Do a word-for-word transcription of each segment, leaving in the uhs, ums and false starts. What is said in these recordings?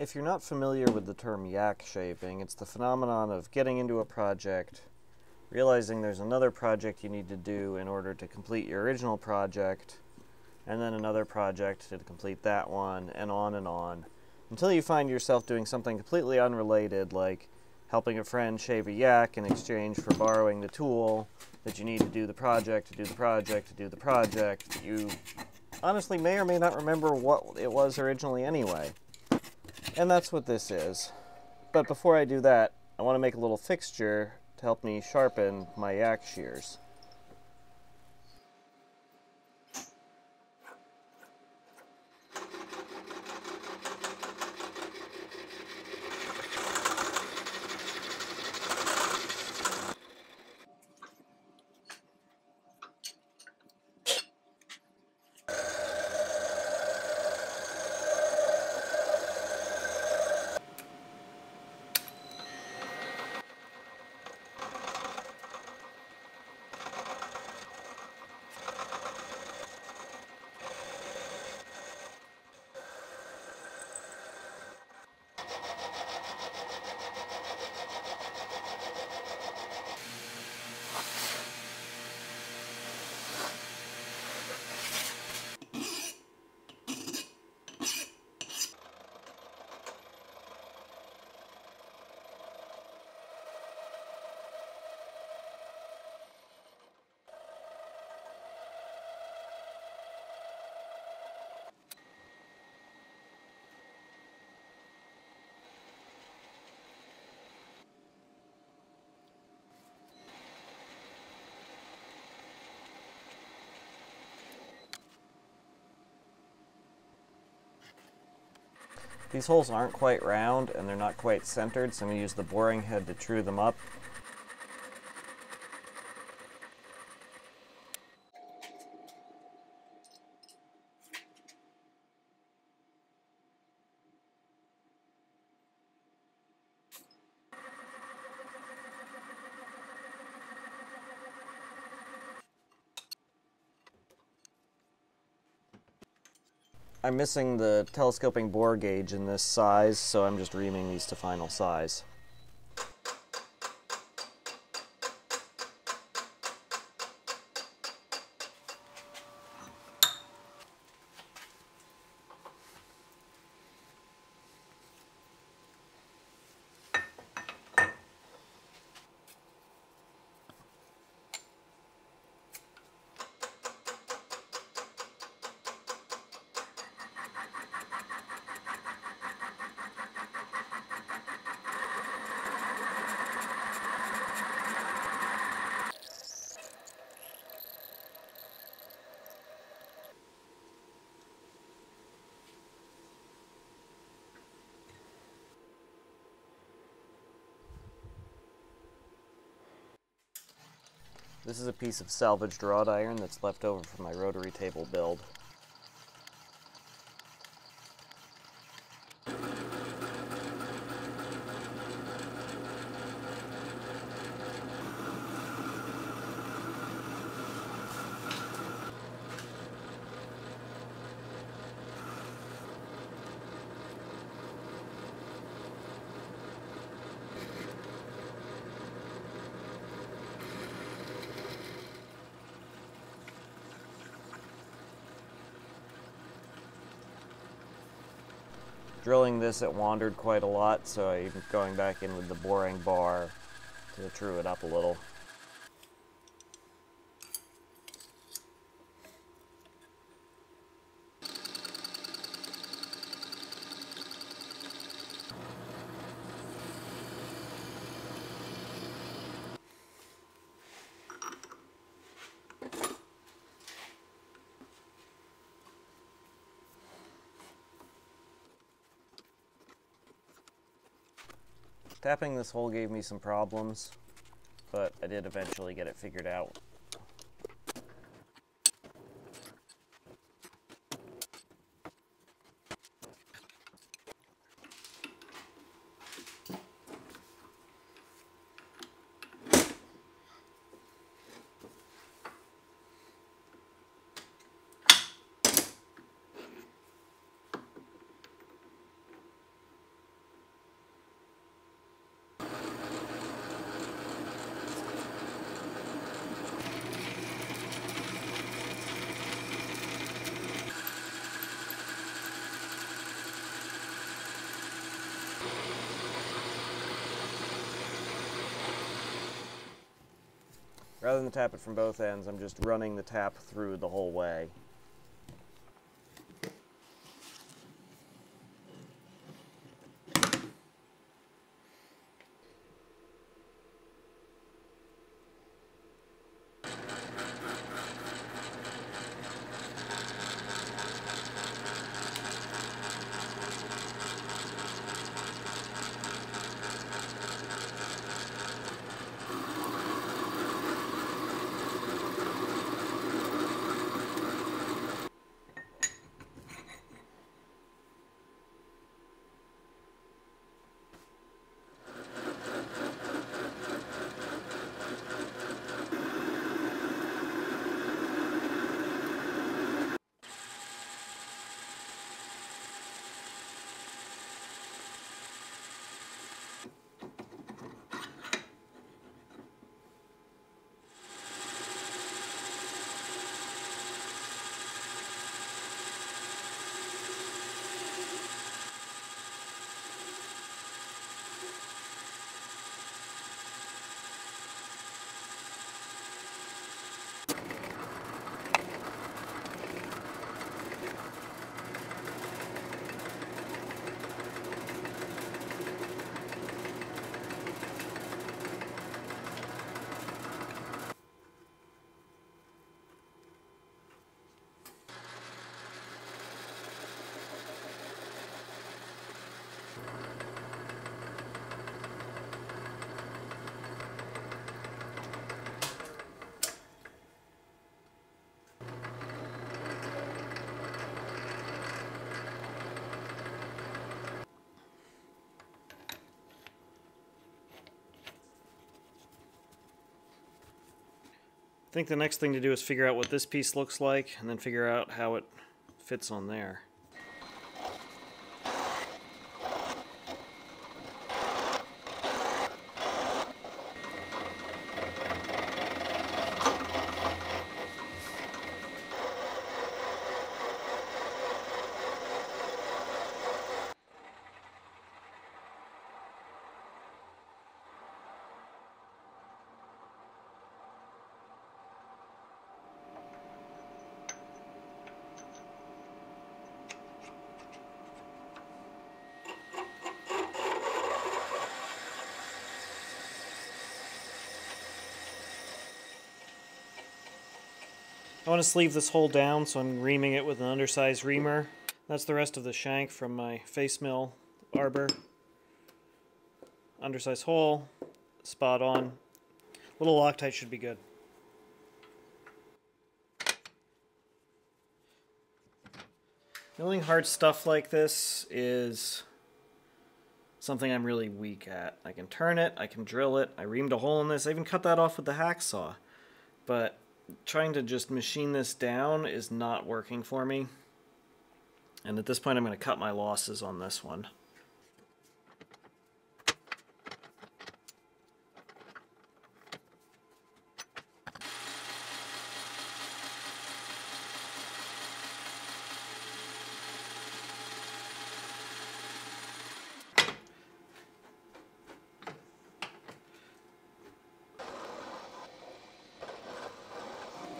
If you're not familiar with the term yak shaping, it's the phenomenon of getting into a project, realizing there's another project you need to do in order to complete your original project, and then another project to complete that one, and on and on, until you find yourself doing something completely unrelated, like helping a friend shape a yak in exchange for borrowing the tool that you need to do the project, to do the project, to do the project, that you honestly may or may not remember what it was originally anyway. And that's what this is. But before I do that, I want to make a little fixture to help me sharpen my yak shears. These holes aren't quite round and they're not quite centered, so I'm going to use the boring head to true them up. I'm missing the telescoping bore gauge in this size, so I'm just reaming these to final size. This is a piece of salvaged wrought iron that's left over from my rotary table build. Drilling this, it wandered quite a lot, so I'm going back in with the boring bar to true it up a little. Tapping this hole gave me some problems, but I did eventually get it figured out. Rather than tap it from both ends, I'm just running the tap through the whole way. I think the next thing to do is figure out what this piece looks like and then figure out how it fits on there. I want to sleeve this hole down, so I'm reaming it with an undersized reamer. That's the rest of the shank from my face mill arbor. Undersized hole, spot on. A little Loctite should be good. Milling hard stuff like this is something I'm really weak at. I can turn it, I can drill it, I reamed a hole in this, I even cut that off with the hacksaw. But trying to just machine this down is not working for me, and at this point I'm going to cut my losses on this one.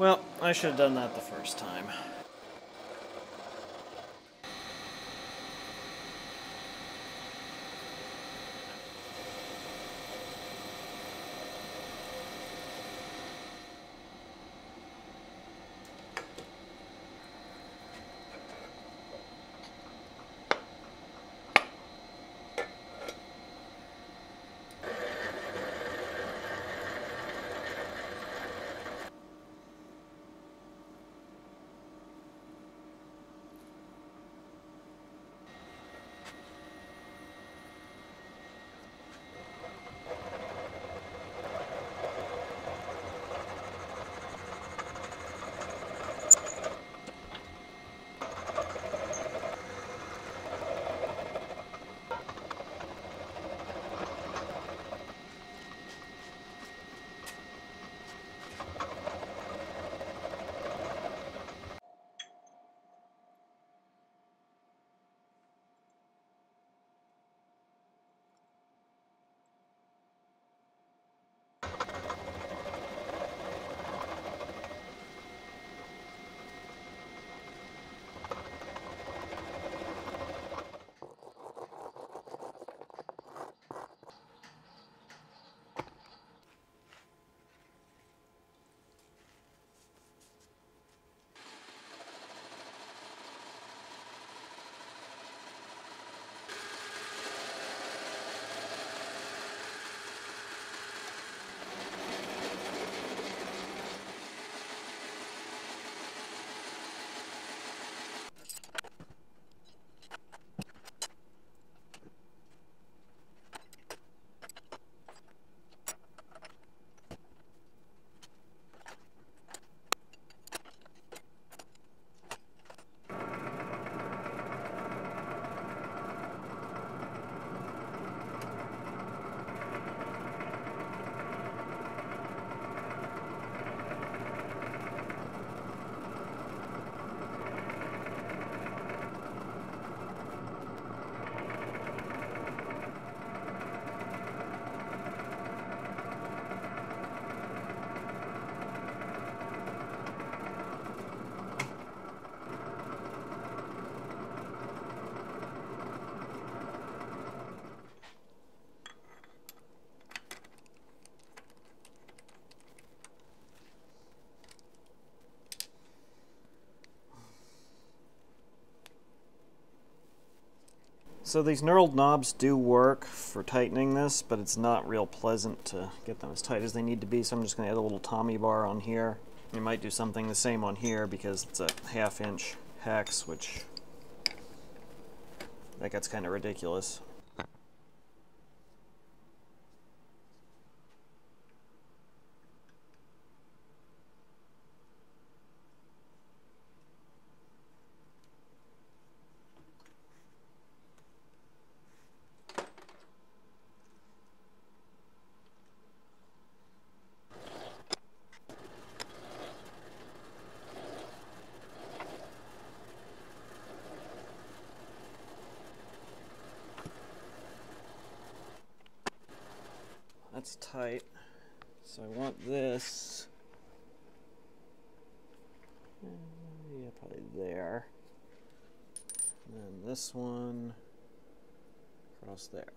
Well, I should have done that the first time. So these knurled knobs do work for tightening this, but it's not real pleasant to get them as tight as they need to be, so I'm just going to add a little Tommy bar on here. You might do something the same on here because it's a half inch hex, which that gets kind of ridiculous. That's tight, so I want this, yeah, probably there, and then this one across there.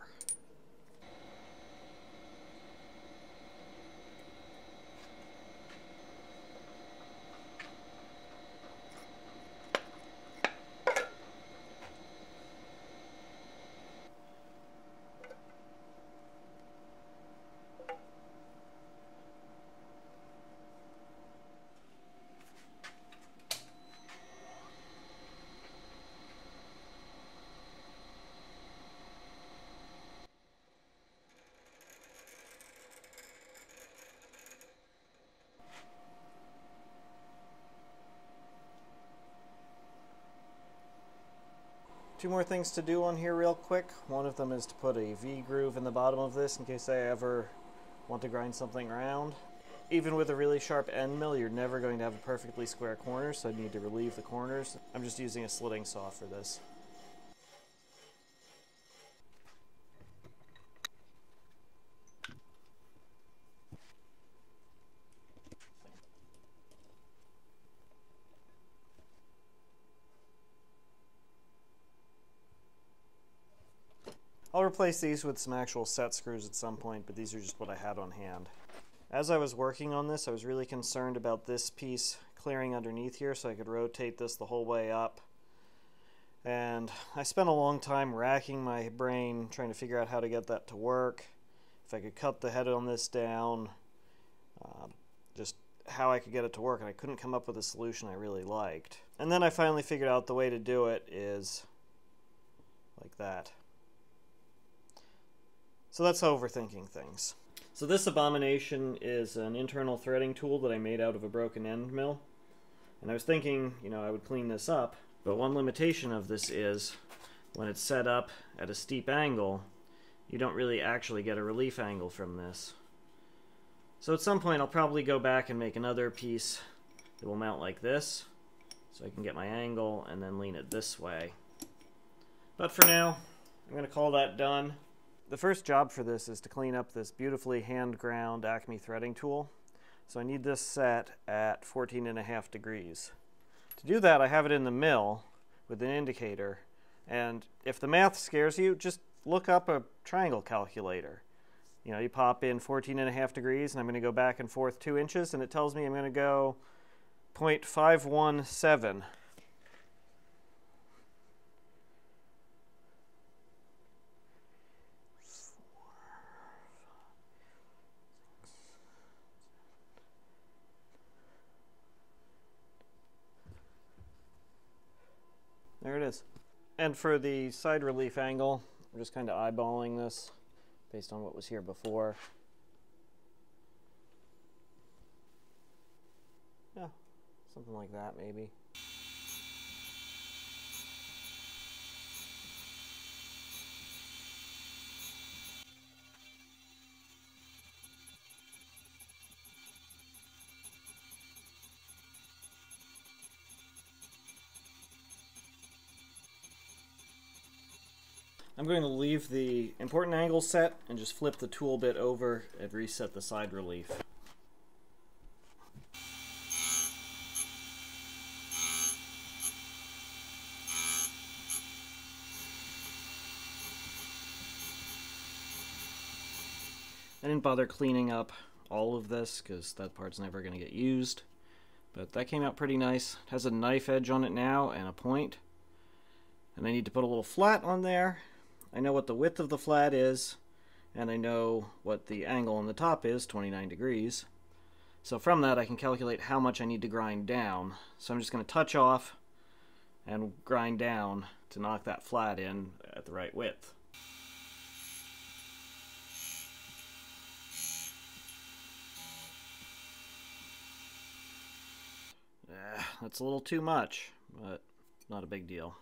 Two more things to do on here real quick. One of them is to put a V-groove in the bottom of this in case I ever want to grind something round. Even with a really sharp end mill, you're never going to have a perfectly square corner, so I need to relieve the corners. I'm just using a slitting saw for this. I'll replace these with some actual set screws at some point, but these are just what I had on hand. As I was working on this, I was really concerned about this piece clearing underneath here so I could rotate this the whole way up. And I spent a long time racking my brain trying to figure out how to get that to work, if I could cut the head on this down, uh, just how I could get it to work, and I couldn't come up with a solution I really liked. And then I finally figured out the way to do it is like that. So that's overthinking things. So this abomination is an internal threading tool that I made out of a broken end mill. And I was thinking, you know, I would clean this up, but one limitation of this is when it's set up at a steep angle, you don't really actually get a relief angle from this. So at some point I'll probably go back and make another piece that will mount like this, so I can get my angle and then lean it this way. But for now, I'm gonna call that done. The first job for this is to clean up this beautifully hand-ground Acme threading tool. So I need this set at fourteen and a half degrees. To do that, I have it in the mill with an indicator. And if the math scares you, just look up a triangle calculator. You know, you pop in fourteen and a half degrees, and I'm going to go back and forth two inches, and it tells me I'm going to go zero point five one seven. There it is. And for the side relief angle, I'm just kind of eyeballing this based on what was here before. Yeah, something like that maybe. I'm going to leave the important angle set and just flip the tool bit over and reset the side relief. I didn't bother cleaning up all of this because that part's never going to get used, but that came out pretty nice. It has a knife edge on it now and a point, and I need to put a little flat on there. I know what the width of the flat is, and I know what the angle on the top is, twenty-nine degrees. So from that I can calculate how much I need to grind down. So I'm just going to touch off and grind down to knock that flat in at the right width. Eh, that's a little too much, but not a big deal.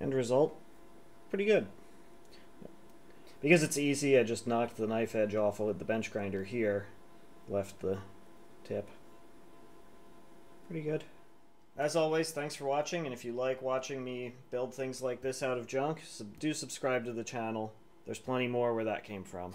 End result, pretty good. Because it's easy, I just knocked the knife edge off with the bench grinder here, left the tip. Pretty good. As always, thanks for watching, and if you like watching me build things like this out of junk, do subscribe to the channel. There's plenty more where that came from.